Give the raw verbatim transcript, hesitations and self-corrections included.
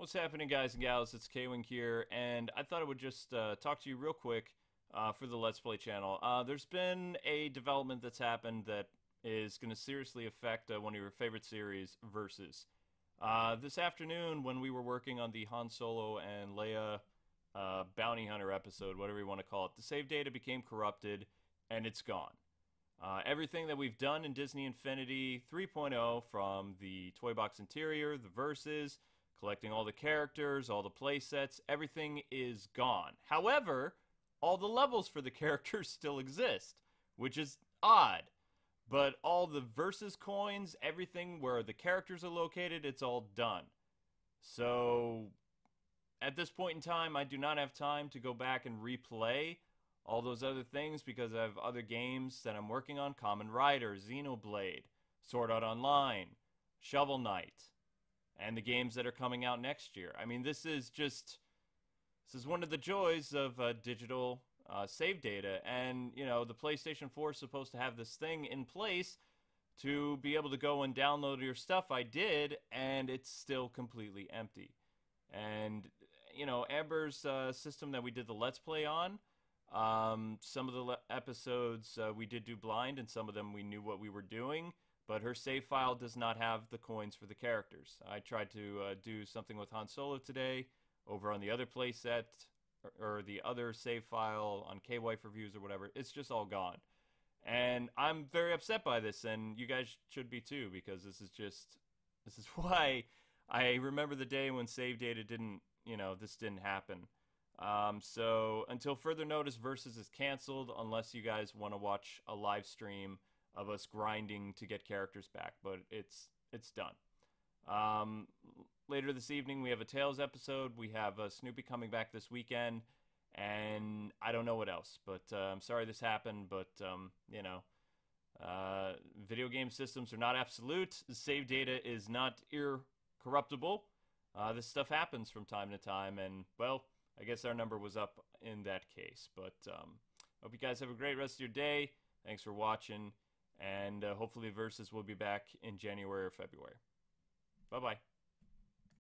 What's happening, guys and gals? It's K-Wing here, and I thought I would just uh, talk to you real quick uh, for the Let's Play channel. Uh, there's been a development that's happened that is going to seriously affect uh, one of your favorite series, Versus. Uh, this afternoon, when we were working on the Han Solo and Leia uh, Bounty Hunter episode, whatever you want to call it, the save data became corrupted, and it's gone. Uh, everything that we've done in Disney Infinity three point oh, from the toy box interior, the Versus, collecting all the characters, all the play sets, everything is gone. However, all the levels for the characters still exist, which is odd. But all the Versus coins, everything where the characters are located, it's all done. So, at this point in time, I do not have time to go back and replay all those other things because I have other games that I'm working on. Kamen Rider, Xenoblade, Sword Art Online, Shovel Knight, and the games that are coming out next year. I mean, this is just, this is one of the joys of uh, digital uh, save data. And, you know, the PlayStation four is supposed to have this thing in place to be able to go and download your stuff. I did, and it's still completely empty. And, you know, Amber's uh, system that we did the Let's Play on, um, some of the episodes uh, we did do blind, and some of them we knew what we were doing. But her save file does not have the coins for the characters. I tried to uh, do something with Han Solo today over on the other playset, or, or the other save file on K-Wife Reviews or whatever. It's just all gone. And I'm very upset by this, and you guys should be too, because this is just, this is why I remember the day when save data didn't, you know, this didn't happen. Um, so until further notice, Versus is canceled unless you guys want to watch a live stream of us grinding to get characters back, but it's it's done. Um, later this evening, we have a Tales episode. We have uh, Snoopy coming back this weekend, and I don't know what else, but uh, I'm sorry this happened, but, um, you know, uh, video game systems are not absolute. Save data is not corruptible. Uh, this stuff happens from time to time, and, well, I guess our number was up in that case, but um, hope you guys have a great rest of your day. Thanks for watching. And uh, hopefully Versus will be back in January or February. Bye-bye.